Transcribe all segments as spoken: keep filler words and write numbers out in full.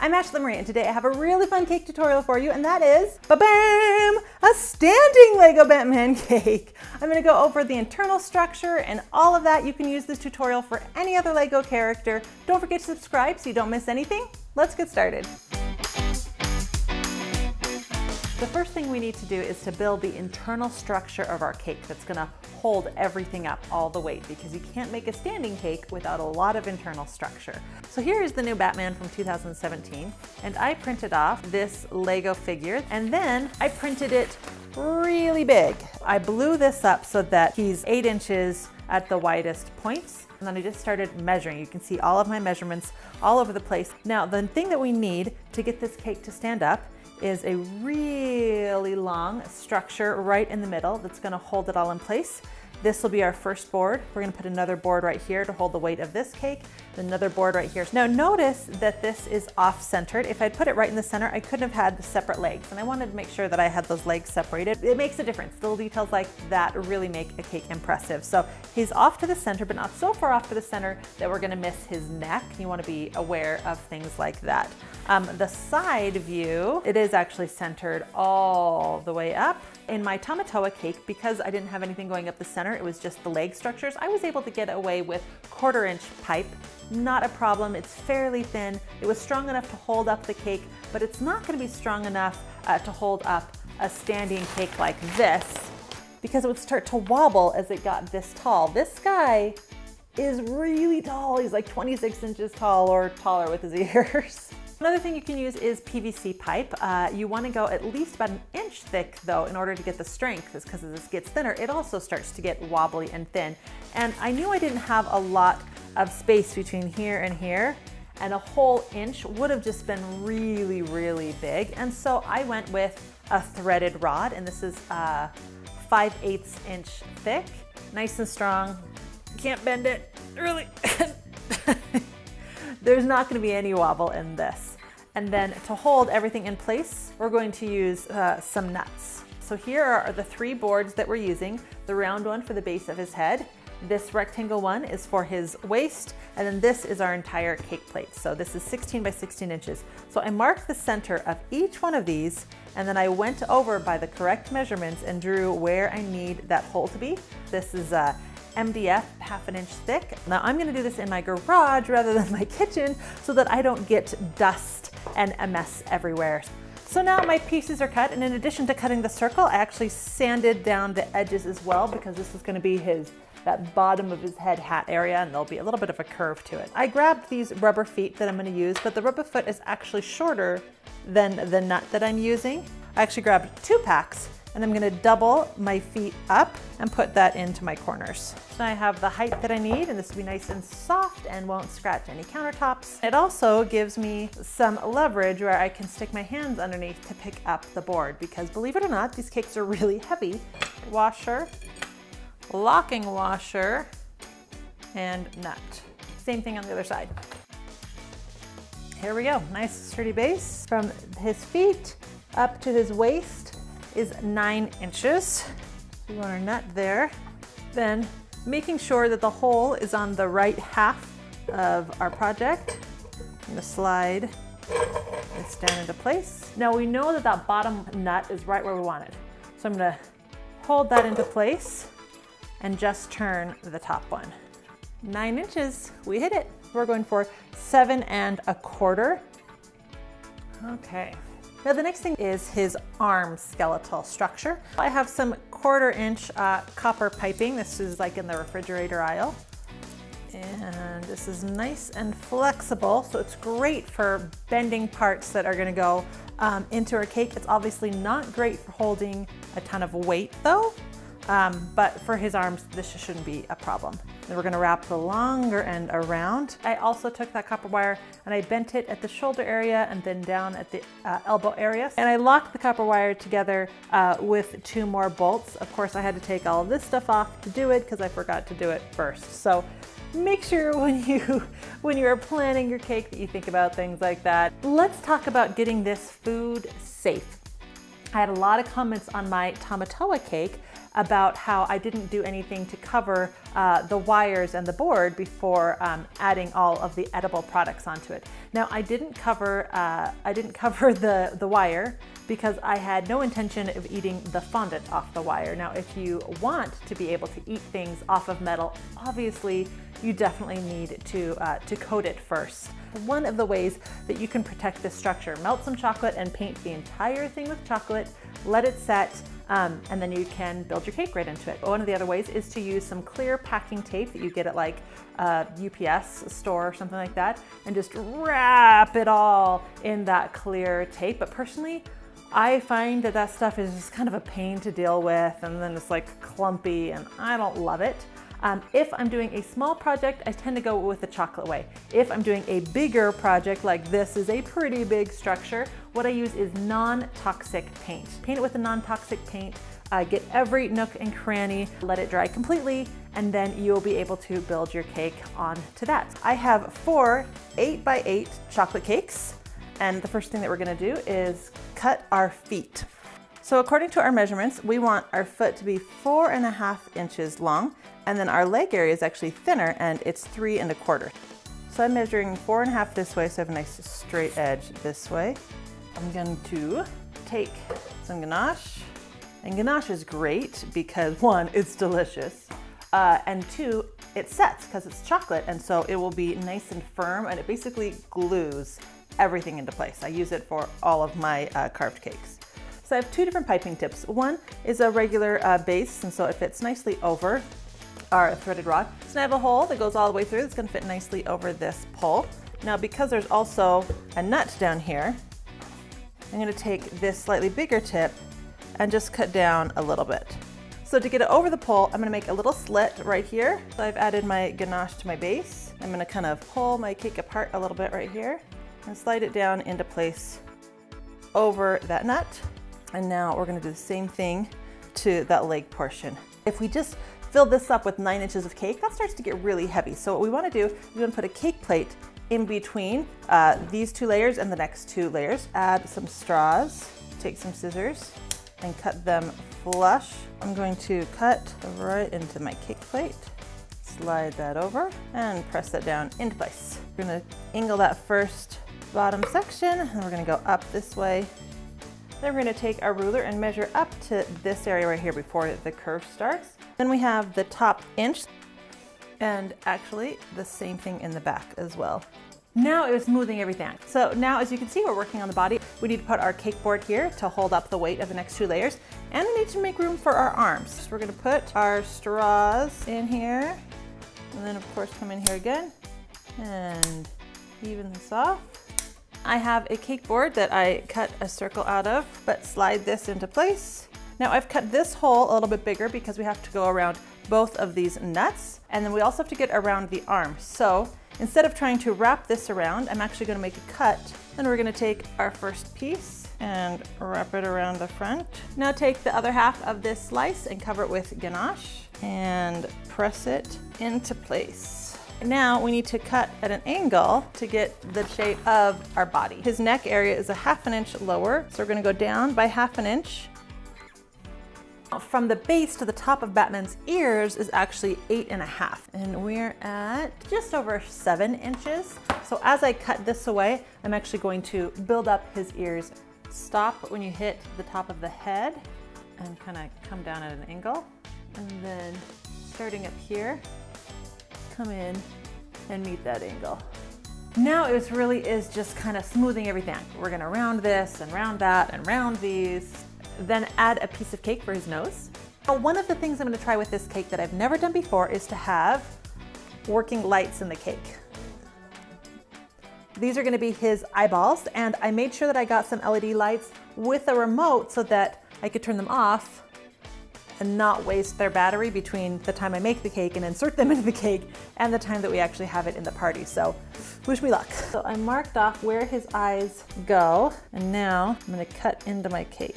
I'm Ashlee Marie, and today I have a really fun cake tutorial for you, and that is, ba-bam, a standing Lego Batman cake. I'm gonna go over the internal structure and all of that. You can use this tutorial for any other Lego character. Don't forget to subscribe so you don't miss anything. Let's get started. The first thing we need to do is to build the internal structure of our cake that's gonna hold everything up, all the weight, because you can't make a standing cake without a lot of internal structure. So here is the new Batman from two thousand seventeen, and I printed off this Lego figure, and then I printed it really big. I blew this up so that he's eight inches at the widest points. And then I just started measuring. You can see all of my measurements all over the place. Now, the thing that we need to get this cake to stand up is a really long structure right in the middle that's gonna hold it all in place. This will be our first board. We're gonna put another board right here to hold the weight of this cake, another board right here. Now notice that this is off-centered. If I'd put it right in the center, I couldn't have had separate legs, and I wanted to make sure that I had those legs separated. It makes a difference. Little details like that really make a cake impressive. So he's off to the center, but not so far off to the center that we're gonna miss his neck. You wanna be aware of things like that. Um, the side view, it is actually centered all the way up. In my Tamatoa cake, because I didn't have anything going up the center, it was just the leg structures, I was able to get away with quarter inch pipe. Not a problem, it's fairly thin. It was strong enough to hold up the cake, but it's not gonna be strong enough uh, to hold up a standing cake like this, because it would start to wobble as it got this tall. This guy is really tall. He's like twenty-six inches tall or taller with his ears. Another thing you can use is P V C pipe. Uh, you wanna go at least about an inch thick though in order to get the strength, because as this gets thinner, it also starts to get wobbly and thin. And I knew I didn't have a lot of space between here and here, and a whole inch would have just been really, really big. And so I went with a threaded rod, and this is uh, five eighths inch thick, nice and strong. Can't bend it, really. There's not gonna be any wobble in this. And then to hold everything in place, we're going to use uh, some nuts. So here are the three boards that we're using. The round one for the base of his head, this rectangle one is for his waist, and then this is our entire cake plate. So this is sixteen by sixteen inches. So I marked the center of each one of these, and then I went over by the correct measurements and drew where I need that hole to be. This is a uh, M D F, half an inch thick. Now I'm gonna do this in my garage rather than my kitchen so that I don't get dust and a mess everywhere. So now my pieces are cut, and in addition to cutting the circle, I actually sanded down the edges as well, because this is gonna be his, that bottom of his head hat area, and there'll be a little bit of a curve to it. I grabbed these rubber feet that I'm gonna use, but the rubber foot is actually shorter than the nut that I'm using. I actually grabbed two packs, and I'm gonna double my feet up and put that into my corners. So I have the height that I need, and this will be nice and soft and won't scratch any countertops. It also gives me some leverage where I can stick my hands underneath to pick up the board, because believe it or not, these cakes are really heavy. Washer, locking washer, and nut. Same thing on the other side. Here we go, nice sturdy base. From his feet up to his waist is nine inches. We want our nut there. Then making sure that the hole is on the right half of our project. I'm gonna slide this down into place. Now we know that that bottom nut is right where we want it. So I'm gonna hold that into place and just turn the top one. Nine inches, we hit it. We're going for seven and a quarter. Okay. Now the next thing is his arm skeletal structure. I have some quarter inch uh, copper piping. This is like in the refrigerator aisle. And this is nice and flexible, so it's great for bending parts that are gonna go um, into our cake. It's obviously not great for holding a ton of weight though, um, but for his arms, this shouldn't be a problem. Then we're gonna wrap the longer end around. I also took that copper wire and I bent it at the shoulder area and then down at the uh, elbow area. And I locked the copper wire together uh, with two more bolts. Of course, I had to take all of this stuff off to do it because I forgot to do it first. So make sure when you, when you're planning your cake that you think about things like that. Let's talk about getting this food safe. I had a lot of comments on my Tamatoa cake about how I didn't do anything to cover uh, the wires and the board before um, adding all of the edible products onto it. Now I didn't cover uh, I didn't cover the the wire because I had no intention of eating the fondant off the wire. Now if you want to be able to eat things off of metal, obviously you definitely need to uh, to coat it first. One of the ways that you can protect this structure: melt some chocolate and paint the entire thing with chocolate, let it set, um, and then you can build your cake right into it. But one of the other ways is to use some clear packing tape that you get at like a U P S store or something like that, and just wrap it all in that clear tape. But personally, I find that that stuff is just kind of a pain to deal with, and then it's like clumpy and I don't love it. Um, if I'm doing a small project, I tend to go with the chocolate way. If I'm doing a bigger project, like this is a pretty big structure, what I use is non-toxic paint. Paint it with a non-toxic paint, uh, get every nook and cranny, let it dry completely, and then you'll be able to build your cake onto that. I have four eight by eight chocolate cakes, and the first thing that we're gonna do is cut our feet. So according to our measurements, we want our foot to be four and a half inches long, and then our leg area is actually thinner and it's three and a quarter. So I'm measuring four and a half this way, so I have a nice straight edge this way. I'm going to take some ganache, and ganache is great because one, it's delicious, uh, and two, it sets because it's chocolate, and so it will be nice and firm, and it basically glues everything into place. I use it for all of my uh, carved cakes. So I have two different piping tips. One is a regular uh, base, and so it fits nicely over our threaded rod. So now I have a hole that goes all the way through. It's gonna fit nicely over this pole. Now because there's also a nut down here, I'm gonna take this slightly bigger tip and just cut down a little bit. So to get it over the pole, I'm gonna make a little slit right here. So I've added my ganache to my base. I'm gonna kind of pull my cake apart a little bit right here and slide it down into place over that nut. And now we're gonna do the same thing to that leg portion. If we just fill this up with nine inches of cake, that starts to get really heavy. So what we wanna do is we wanna put a cake plate in between uh, these two layers and the next two layers. Add some straws, take some scissors, and cut them flush. I'm going to cut right into my cake plate, slide that over, and press that down into place. We're gonna angle that first bottom section, and we're gonna go up this way. Then we're gonna take our ruler and measure up to this area right here before the curve starts. Then we have the top inch, and actually the same thing in the back as well. Now it was smoothing everything. So now, as you can see, we're working on the body. We need to put our cake board here to hold up the weight of the next two layers, and we need to make room for our arms. So we're gonna put our straws in here, and then of course come in here again, and even this off. I have a cake board that I cut a circle out of, but slide this into place. Now I've cut this hole a little bit bigger because we have to go around both of these nuts, and then we also have to get around the arm. So instead of trying to wrap this around, I'm actually gonna make a cut, and we're gonna take our first piece and wrap it around the front. Now take the other half of this slice and cover it with ganache and press it into place. Now we need to cut at an angle to get the shape of our body. His neck area is a half an inch lower, so we're gonna go down by half an inch. From the base to the top of Batman's ears is actually eight and a half, and we're at just over seven inches. So as I cut this away, I'm actually going to build up his ears. Stop when you hit the top of the head and kind of come down at an angle. And then starting up here, come in and meet that angle. Now it really is just kind of smoothing everything. We're gonna round this and round that and round these, then add a piece of cake for his nose. Now, one of the things I'm gonna try with this cake that I've never done before is to have working lights in the cake. These are gonna be his eyeballs, and I made sure that I got some L E D lights with a remote so that I could turn them off and not waste their battery between the time I make the cake and insert them into the cake and the time that we actually have it in the party. So wish me luck. So I marked off where his eyes go, and now I'm gonna cut into my cake.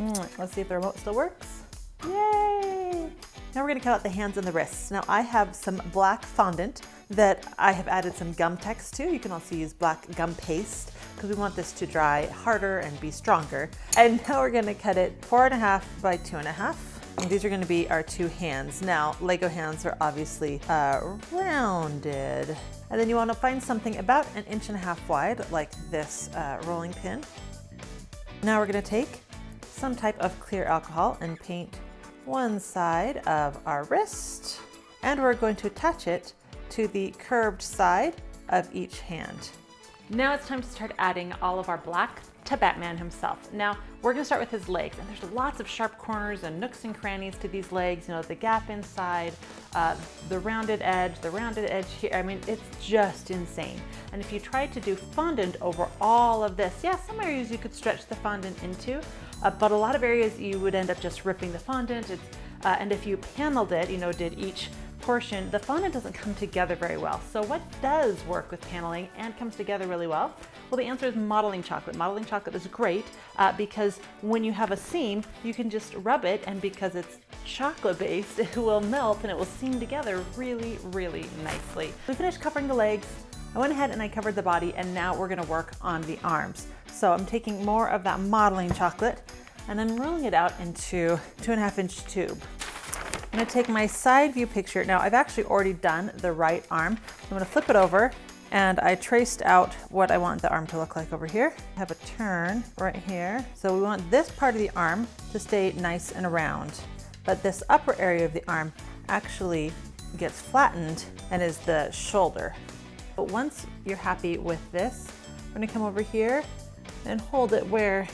Mm, let's see if the remote still works. Yay! Now we're gonna cut out the hands and the wrists. Now I have some black fondant that I have added some gum text to. You can also use black gum paste because we want this to dry harder and be stronger. And now we're gonna cut it four and a half by two and a half. And these are going to be our two hands. Now, Lego hands are obviously uh, rounded. And then you want to find something about an inch and a half wide, like this uh, rolling pin. Now we're going to take some type of clear alcohol and paint one side of our wrist. And we're going to attach it to the curved side of each hand. Now it's time to start adding all of our black to Batman himself. Now, we're gonna start with his legs, and there's lots of sharp corners and nooks and crannies to these legs, you know, the gap inside, uh, the rounded edge, the rounded edge here. I mean, it's just insane. And if you tried to do fondant over all of this, yeah, some areas you could stretch the fondant into, uh, but a lot of areas you would end up just ripping the fondant. It's, uh, and if you paneled it, you know, did each portion, the fondant doesn't come together very well. So what does work with paneling and comes together really well? Well, the answer is modeling chocolate. Modeling chocolate is great uh, because when you have a seam, you can just rub it, and because it's chocolate based, it will melt and it will seam together really, really nicely. We finished covering the legs. I went ahead and I covered the body, and now we're gonna work on the arms. So I'm taking more of that modeling chocolate and I'm rolling it out into two and a half inch tube. I'm gonna take my side view picture. Now I've actually already done the right arm. I'm gonna flip it over and I traced out what I want the arm to look like over here. I have a turn right here. So we want this part of the arm to stay nice and round, but this upper area of the arm actually gets flattened and is the shoulder. But once you're happy with this, I'm gonna come over here and hold it where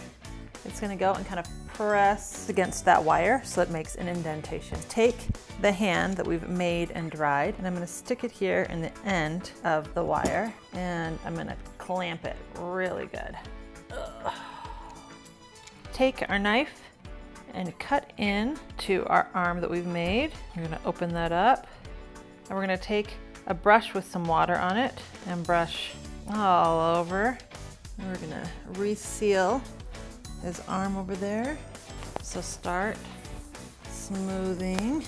it's gonna go and kind of press against that wire so it makes an indentation. Take the hand that we've made and dried, and I'm gonna stick it here in the end of the wire, and I'm gonna clamp it really good. Ugh. Take our knife and cut in to our arm that we've made. We're gonna open that up, and we're gonna take a brush with some water on it and brush all over. And we're gonna reseal his arm over there. So start smoothing.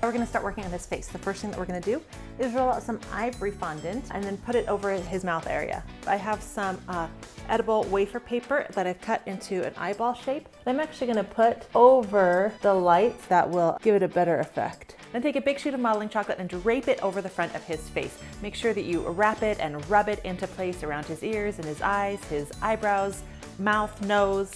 Now we're gonna start working on his face. The first thing that we're gonna do is roll out some ivory fondant and then put it over his mouth area. I have some uh, edible wafer paper that I've cut into an eyeball shape. I'm actually gonna put over the lights that will give it a better effect. Then take a big sheet of modeling chocolate and drape it over the front of his face. Make sure that you wrap it and rub it into place around his ears and his eyes, his eyebrows, mouth, nose.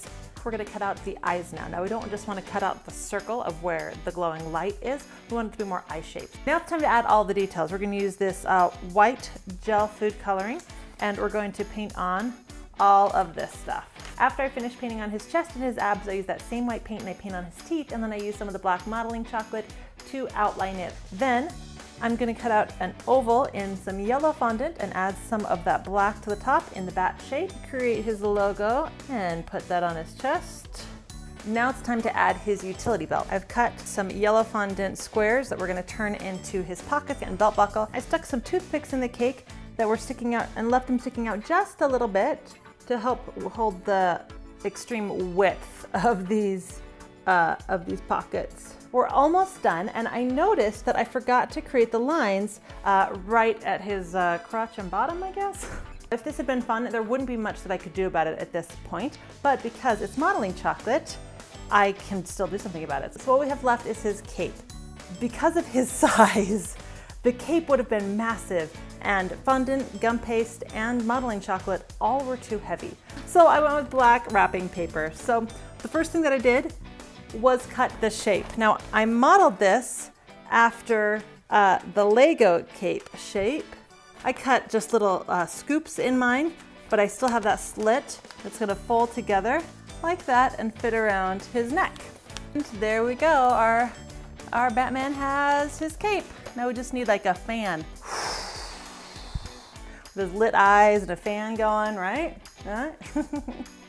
We're gonna cut out the eyes now. Now we don't just wanna cut out the circle of where the glowing light is. We want it to be more eye-shaped. Now it's time to add all the details. We're gonna use this uh, white gel food coloring, and we're going to paint on all of this stuff. After I finish painting on his chest and his abs, I use that same white paint and I paint on his teeth, and then I use some of the black modeling chocolate to outline it. Then I'm gonna cut out an oval in some yellow fondant and add some of that black to the top in the bat shape. Create his logo and put that on his chest. Now it's time to add his utility belt. I've cut some yellow fondant squares that we're gonna turn into his pockets and belt buckle. I stuck some toothpicks in the cake that were sticking out and left them sticking out just a little bit to help hold the extreme width of these, uh, of these pockets. We're almost done, and I noticed that I forgot to create the lines uh, right at his uh, crotch and bottom, I guess. If this had been fun, there wouldn't be much that I could do about it at this point, but because it's modeling chocolate, I can still do something about it. So what we have left is his cape. Because of his size, the cape would have been massive, and fondant, gum paste, and modeling chocolate all were too heavy. So I went with black wrapping paper. So the first thing that I did was cut the shape. Now I modeled this after uh, the Lego cape shape. I cut just little uh, scoops in mine, but I still have that slit that's gonna fold together like that and fit around his neck. And there we go, our, our Batman has his cape. Now we just need like a fan. With his lit eyes and a fan going, right? Right?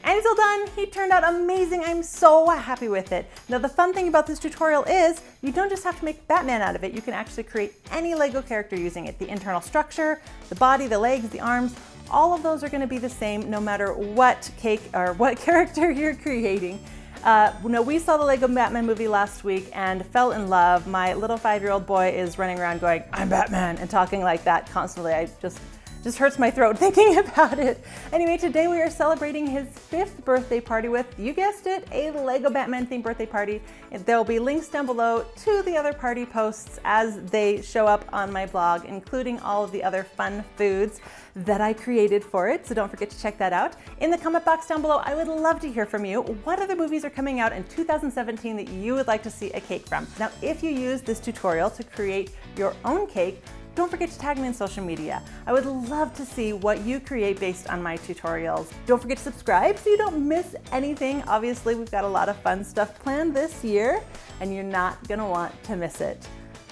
And it's all done. He turned out amazing. I'm so happy with it. Now the fun thing about this tutorial is you don't just have to make Batman out of it. You can actually create any Lego character using it. The internal structure, the body, the legs, the arms, all of those are going to be the same no matter what cake or what character you're creating. Uh, no, we saw the Lego Batman movie last week and fell in love. My little five-year-old boy is running around going, "I'm Batman," and talking like that constantly. I just just hurts my throat thinking about it. Anyway, today we are celebrating his fifth birthday party with, you guessed it, a Lego Batman themed birthday party. There'll be links down below to the other party posts as they show up on my blog, including all of the other fun foods that I created for it. So don't forget to check that out. In the comment box down below, I would love to hear from you. What other movies are coming out in two thousand seventeen that you would like to see a cake from? Now, if you use this tutorial to create your own cake, don't forget to tag me in social media. I would love to see what you create based on my tutorials. Don't forget to subscribe so you don't miss anything. Obviously, we've got a lot of fun stuff planned this year, and you're not gonna want to miss it.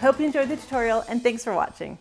Hope you enjoyed the tutorial, and thanks for watching.